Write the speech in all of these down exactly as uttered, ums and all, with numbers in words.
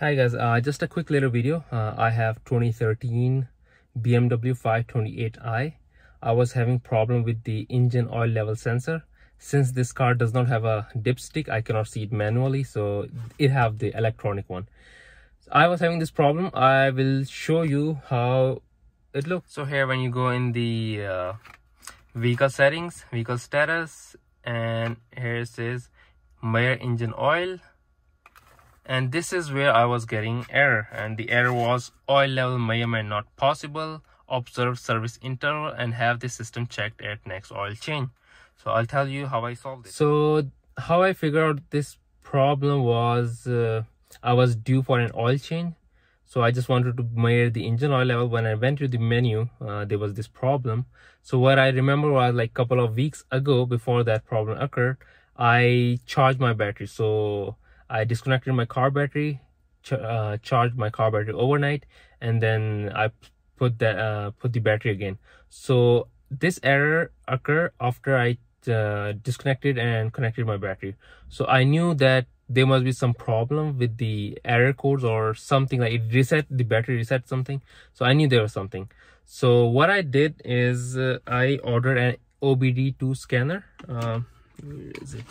Hi guys, uh, just a quick little video. Uh, I have twenty thirteen B M W five twenty-eight i. I was having problem with the engine oil level sensor. Since this car does not have a dipstick, I cannot see it manually, so it have the electronic one. So I was having this problem. I will show you how it looks. So here, when you go in the uh, vehicle settings, vehicle status, and here it says mirror engine oil. And this is where I was getting error, and the error was oil level measurement not possible, observe service interval, and have the system checked at next oil change. So I'll tell you how I solved it. So how I figured out this problem was uh, I was due for an oil change. So I just wanted to measure the engine oil level. When I went to the menu, uh, there was this problem. So what I remember was, like, a couple of weeks ago, before that problem occurred, I charged my battery. So I disconnected my car battery, ch uh, charged my car battery overnight, and then I put the uh, put the battery again. So this error occurred after I uh, disconnected and connected my battery. So I knew that there must be some problem with the error codes or something, like it reset, the battery reset something. So I knew there was something. So what I did is uh, I ordered an O B D two scanner. Uh, where is it?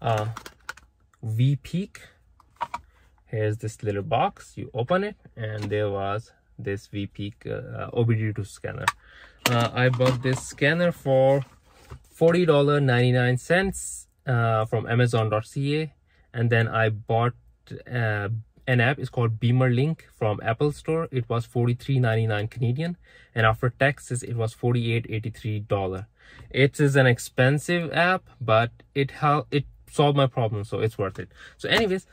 Uh, Veepeak. Here's this little box. You open it, and there was this Veepeak uh, O B D two scanner. Uh, I bought this scanner for forty dollars and ninety-nine cents uh, from Amazon dot C A, and then I bought uh, an app. It's called BimmerLink from Apple Store. It was forty-three ninety-nine Canadian, and after taxes, it was forty-eight eighty-three. It is an expensive app, but it help it solve my problem, so it's worth it. So anyways,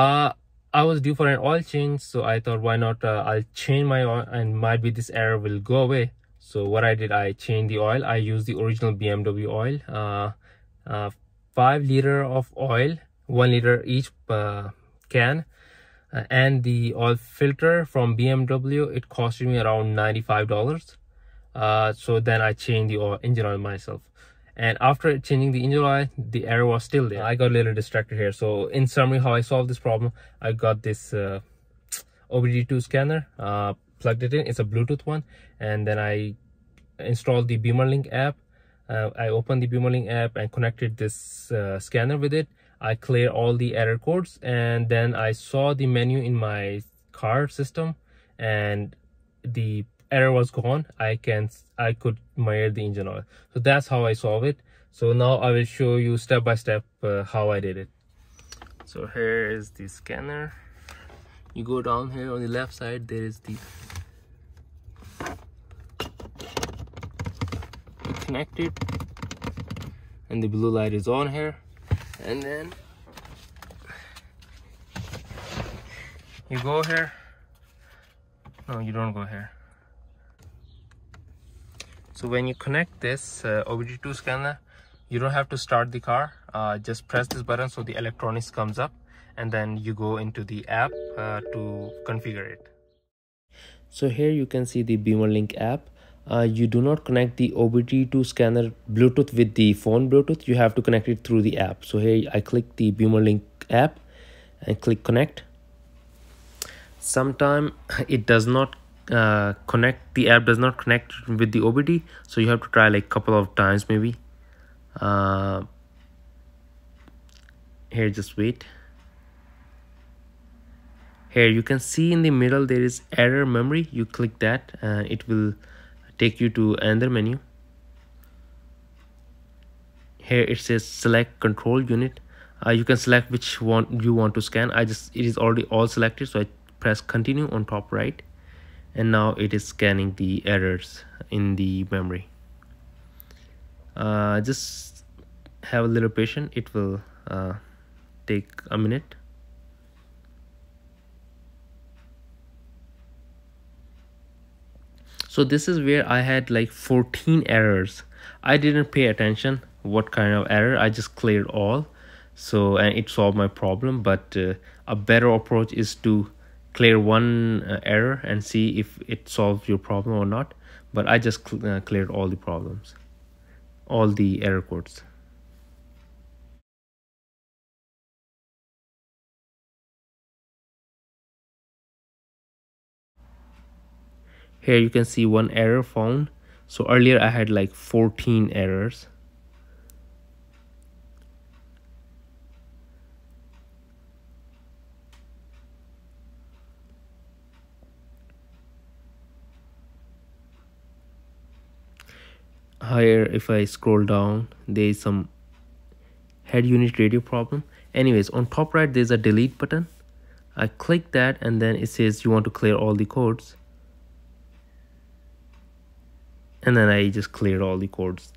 uh I was due for an oil change, so I thought, why not, uh, I'll change my oil and might be this error will go away. So what I did, I changed the oil. I used the original B M W oil, uh, uh five liter of oil, one liter each uh, can, uh, and the oil filter from B M W. It cost me around ninety-five dollars. Uh so then I changed the oil, engine oil myself. And after changing the engine oil, the error was still there. I got a little distracted here. So in summary, how I solved this problem, I got this uh, O B D two scanner, uh, plugged it in. It's a Bluetooth one. And then I installed the BimmerLink app. Uh, I opened the BimmerLink app and connected this uh, scanner with it. I cleared all the error codes. And then I saw the menu in my car system, and the error was gone. I can I could measure the engine oil. So that's how I solve it. So now I will show you step by step uh, how I did it. So here is the scanner. You go down here on the left side. There is the. You connect it, and the blue light is on here, and then you go here. No, you don't go here. So when you connect this uh, O B D two scanner, you don't have to start the car. Uh, just press this button, so the electronics comes up, and then you go into the app uh, to configure it. So here you can see the BimmerLink app. Uh, you do not connect the O B D two scanner Bluetooth with the phone Bluetooth. You have to connect it through the app. So here I click the BimmerLink app and click connect. Sometimes it does not uh connect, the app does not connect with the O B D, so you have to try like couple of times maybe. Uh here, just wait. Here you can see in the middle there is error memory. You click that and it will take you to another menu. Here it says select control unit. Uh, you can select which one you want to scan. I just, it is already all selected, so I press continue on top right. And now it is scanning the errors in the memory. Uh, just have a little patience. It will uh, take a minute. So this is where I had like fourteen errors. I didn't pay attention what kind of error. I just cleared all. So and it solved my problem. But uh, a better approach is to clear one uh, error and see if it solves your problem or not. But I just cl uh, cleared all the problems, all the error codes. Here you can see one error found. So earlier I had like fourteen errors. Higher, if I scroll down, there is some head unit radio problem. Anyways, on top right there's a delete button. I click that and then it says you want to clear all the codes, and then I just cleared all the codes.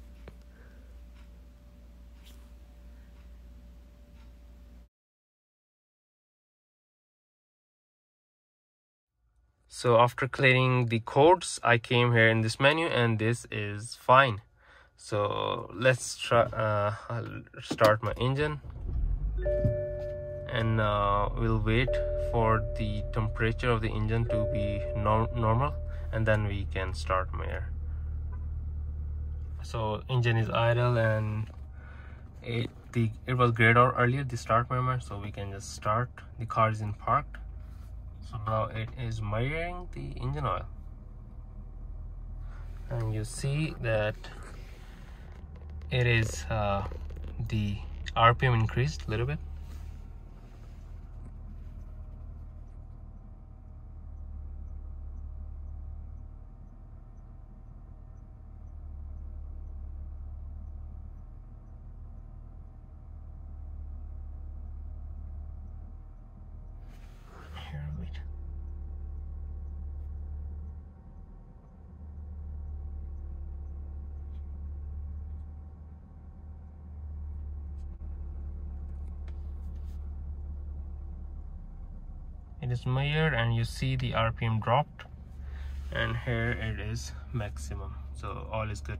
So after clearing the codes, I came here in this menu and this is fine. So let's try, uh, I'll start my engine. And uh, we'll wait for the temperature of the engine to be no normal. And then we can start my air. So engine is idle and it, the, it was grayed out earlier, the start mirror. So we can just start. The car is in parked. So now it is measuring the engine oil, and you see that it is uh, the R P M increased a little bit. It is measured and you see the R P M dropped, and here it is maximum, so all is good.